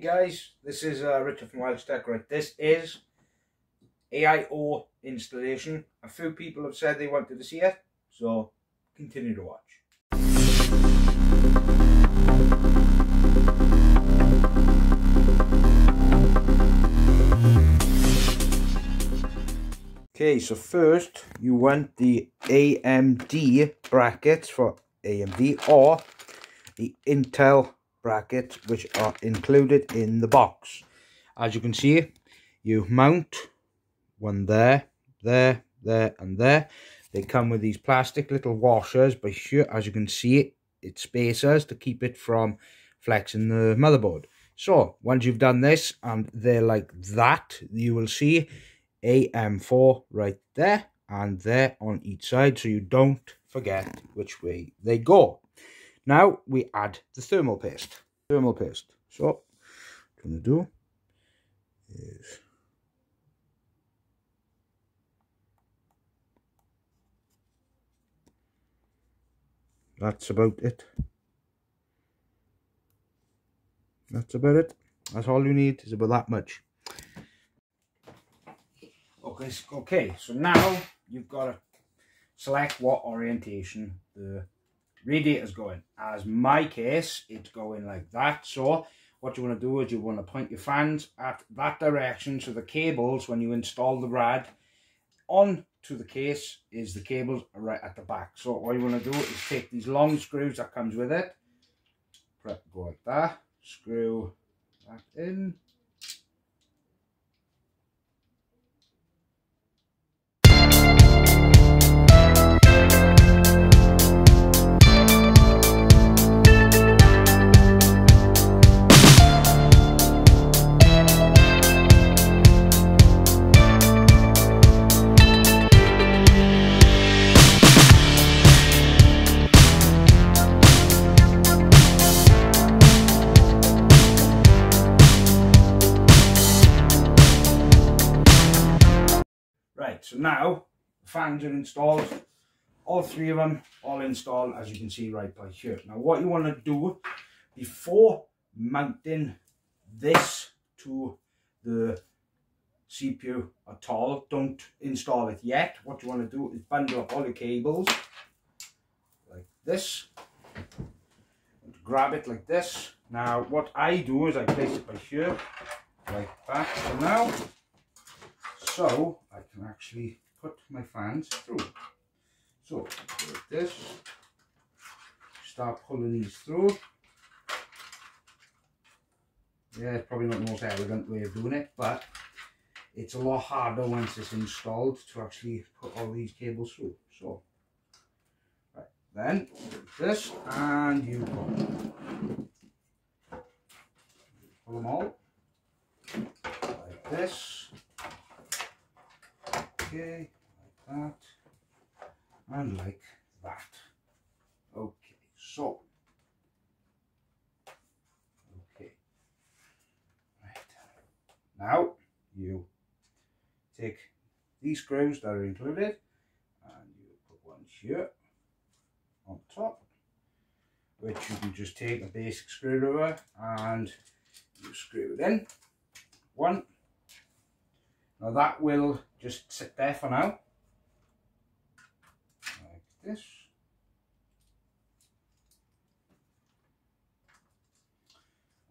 Hey guys, this is Richard from WelshyTech. Right, this is AIO installation. A few people have said they wanted to see it, so continue to watch. Okay, so first you want the AMD brackets for AMD or the Intel brackets, which are included in the box. As you can see, you mount one there and there. They come with these plastic little washers, but sure, as you can see, it's spacers to keep it from flexing the motherboard. So once you've done this and they're like that, you will see AM4 right there and there on each side, so you don't forget which way they go. Now we add the thermal paste. So what I'm going to do is that's about it. That's all you need, is about that much. Okay, so now you've got to select what orientation the radiator's going. As my case, it's going like that, so what you want to do is you want to point your fans at that direction, so the cables, when you install the rad on to the case, is the cables are right at the back. So what you want to do is take these long screws that comes with it, go like that, screw that in. So now the fans are installed, all three of them all installed, as you can see right by here. Now what you want to do before mounting this to the CPU at all, don't install it yet. What you want to do is bundle up all your cables like this, grab it like this. Now what I do is I place it by here like that for now, so I can actually put my fans through. So like this, start pulling these through. Yeah, it's probably not the most elegant way of doing it, but it's a lot harder once it's installed to actually put all these cables through. So right, then this, and you pull them all like this. Okay, like that, and like that. Okay, so, okay, right, now you take these screws that are included, and you put one here on top, which you can just take a basic screwdriver, and you screw it in, one. Now that will just sit there for now, like this.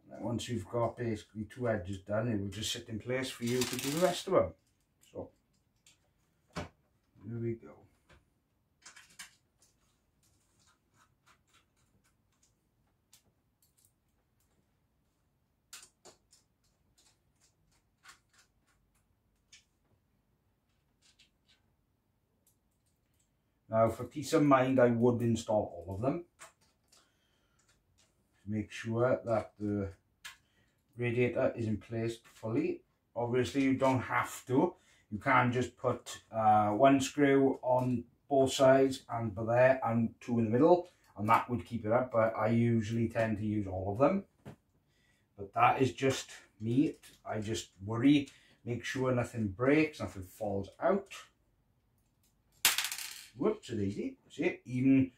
And then once you've got basically two edges done, it will just sit in place for you to do the rest of them. So, here we go. Now for peace of mind, I would install all of them. Make sure that the radiator is in place fully. Obviously you don't have to. You can just put one screw on both sides and there and two in the middle, and that would keep it up, but I usually tend to use all of them. But that is just me. I just worry, make sure nothing breaks, nothing falls out. Whoops, it's easy. See, even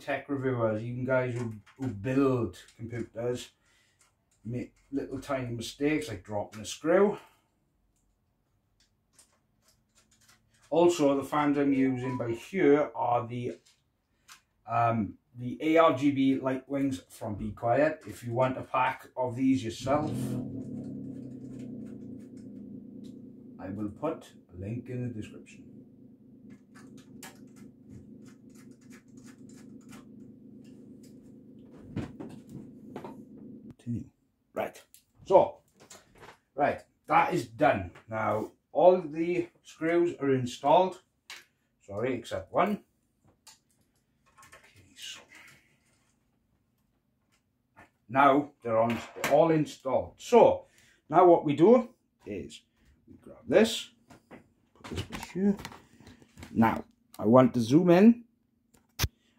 tech reviewers, even guys who build computers, make little tiny mistakes like dropping a screw. Also, the fans I'm using by here are the ARGB light wings from Be Quiet. If you want a pack of these yourself, I will put a link in the description. Right, that is done. Now all the screws are installed, sorry, except one. Okay, so now they're all installed. So now what we do is we grab this, put this back here. Now I want to zoom in.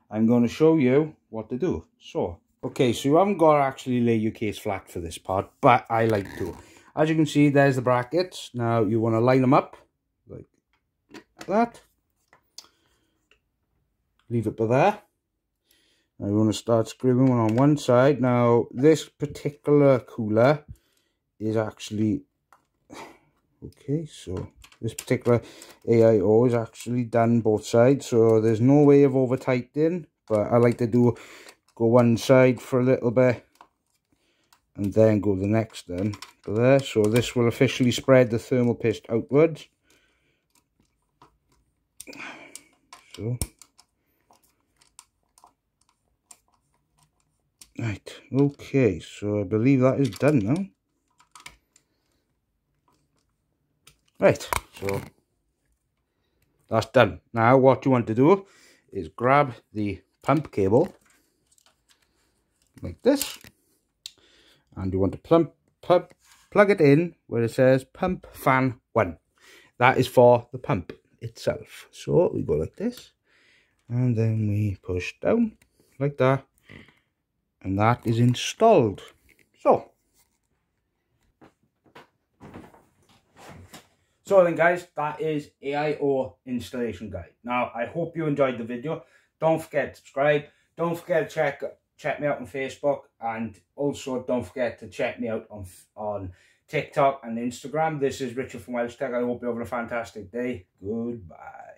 I'm going to show you what to do. So okay, so you haven't got to actually lay your case flat for this part, but I like to. As you can see, there's the brackets. Now you want to line them up like that. Leave it by there. Now you want to start screwing one on one side. Now this particular cooler is actually... okay, so this particular AIO is actually done both sides, so there's no way of over tightening, but I like to do... go one side for a little bit and then go the next then to there. So this will officially spread the thermal paste outwards. So right, okay, so I believe that is done now. Right, so that's done. Now what you want to do is grab the pump cable like this, and you want to plug it in where it says pump fan 1. That is for the pump itself. So we go like this, and then we push down like that, and that is installed. So then guys, that is AIO installation guide. Now I hope you enjoyed the video. Don't forget to subscribe, don't forget to check me out on Facebook, and also don't forget to check me out on TikTok and Instagram. This is Richard from WelshyTech. I hope you have a fantastic day. Goodbye.